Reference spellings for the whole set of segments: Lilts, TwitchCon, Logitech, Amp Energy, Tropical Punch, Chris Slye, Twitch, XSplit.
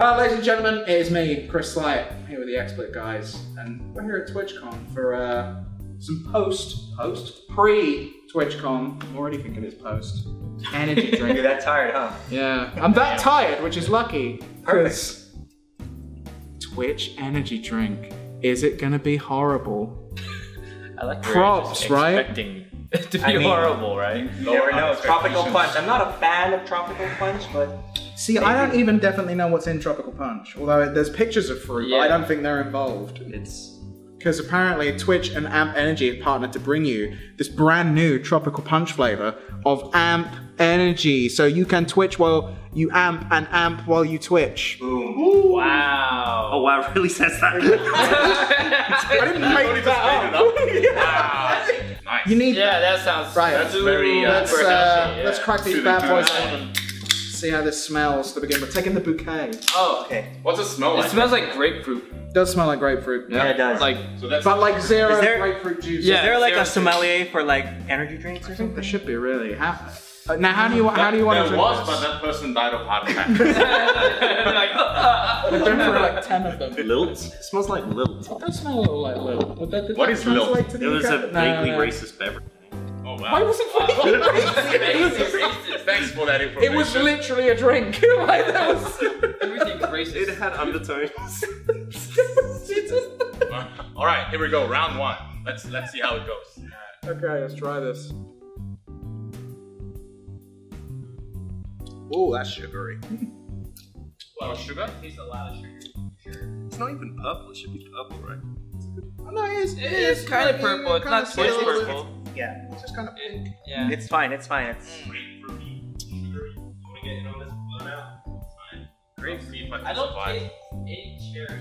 Ladies and gentlemen, it is me, Chris Slye, here with the XSplit guys, and we're here at TwitchCon for some pre-TwitchCon, I'm already thinking it's post, energy drink. You're that tired, huh? Yeah, I'm that tired, which is lucky. Perfect. Twitch energy drink. Is it gonna be horrible? I like props, right? Expecting it to be horrible, right? Never know. Tropical Punch. I'm not a fan of Tropical Punch, but see, maybe. I don't even definitely know what's in Tropical Punch. Although there's pictures of fruit, but I don't think they're involved. It's because apparently Twitch and Amp Energy have partnered to bring you this brand new Tropical Punch flavor of Amp Energy. So you can Twitch while you amp and amp while you Twitch. Boom. Wow. Oh wow, it really says that. I didn't make that up. Yeah. Wow. Nice. You need that sounds right. That's very let's crack these bad boys open. See how this smells to begin with. Taking the bouquet. Oh, okay. What's it smell like? It smells like grapefruit. It does smell like grapefruit. Yeah, it does. Like, so that's but like zero grapefruit juice. Yeah, is there like a sommelier for like energy drinks or something? There should be really. Now, how do you want to drink this? There was, but that person died of heart attack. We've been for like 10 of them. Lilts? It smells like Lilts. It does smell a little like Lilt. What is Lilt? Like it was a vaguely racist beverage. Oh, wow. Why was it fucking racist? Thanks for that information. It was literally a drink. Like, that was everything's racist. It had undertones. All right, here we go. Round one. Let's see how it goes. Okay, let's try this. Oh, that's sugary. A lot of sugar? Tastes a lot of sugar. Sure. It's not even purple. It should be purple, right? Oh, no, it is kind of purple. It's not too purple. Yeah, it's just kind of pink. Yeah. It's fine, it's fine. It's grapefruity, sugary. I'm gonna get in on this blow now. It's fine. Grapefruit, I don't taste any cherry.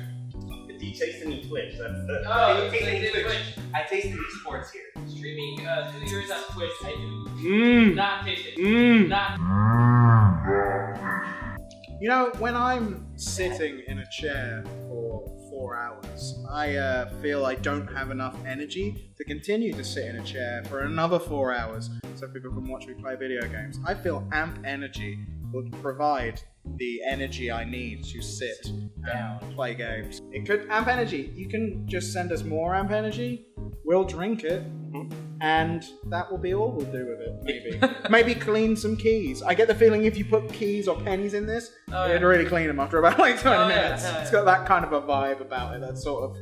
Did you taste any Twitch? That's the. Oh, Twitch. I taste esports here. Streaming 2 years on Twitch, I do not taste it. You know, when I'm sitting in a chair for 4 hours, I feel I don't have enough energy to continue to sit in a chair for another 4 hours so people can watch me play video games. I feel Amp Energy would provide the energy I need to sit down and play games. It could, Amp Energy, you can just send us more Amp Energy, we'll drink it, and that will be all we'll do with it, maybe. Maybe clean some keys. I get the feeling if you put keys or pennies in this, it'd really clean them after about like 20 minutes. Yeah, it's got that kind of a vibe about it, that sort of.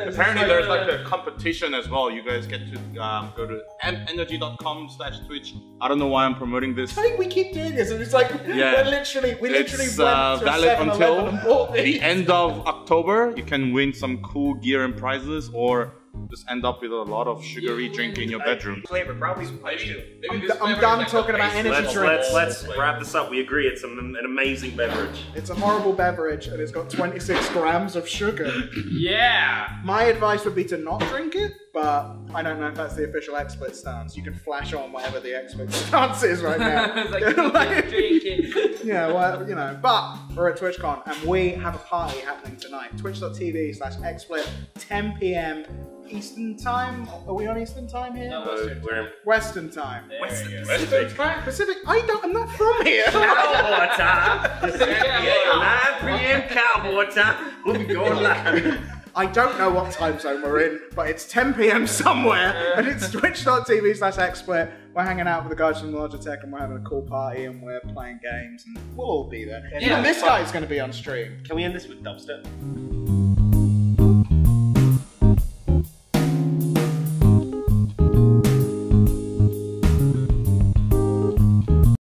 Apparently there's like a competition as well. You guys get to go to ampenergy.com/twitch. I don't know why I'm promoting this. I think we keep doing this and it's like, we literally it's valid until the end of October. You can win some cool gear and prizes or just end up with a lot of sugary drink in your bedroom. Flavor probably. I'm done talking about energy drinks. Let's wrap this up. We agree it's an amazing beverage. It's a horrible beverage and it's got 26 grams of sugar. Yeah. My advice would be to not drink it, but I don't know if that's the official XSplit stance. You can flash on whatever the XSplit stance is right now. Like, drink it. Yeah, well, you know. But we're at TwitchCon and we have a party happening tonight. Twitch.tv/XSplit, 10 PM. Eastern time? Are we on Eastern time here? No, we're Western time. Western time. Pacific. I'm not from here. Cowboy time. 9 PM Cowboy time. We'll be going live. I don't know what time zone we're in, but it's 10 PM somewhere, and it's twitch.tv/XSplit. We're hanging out with the guys from Logitech, and we're having a cool party, and we're playing games, and we'll all be there. Yeah, and this guy's going to be on stream. Can we end this with dubstep?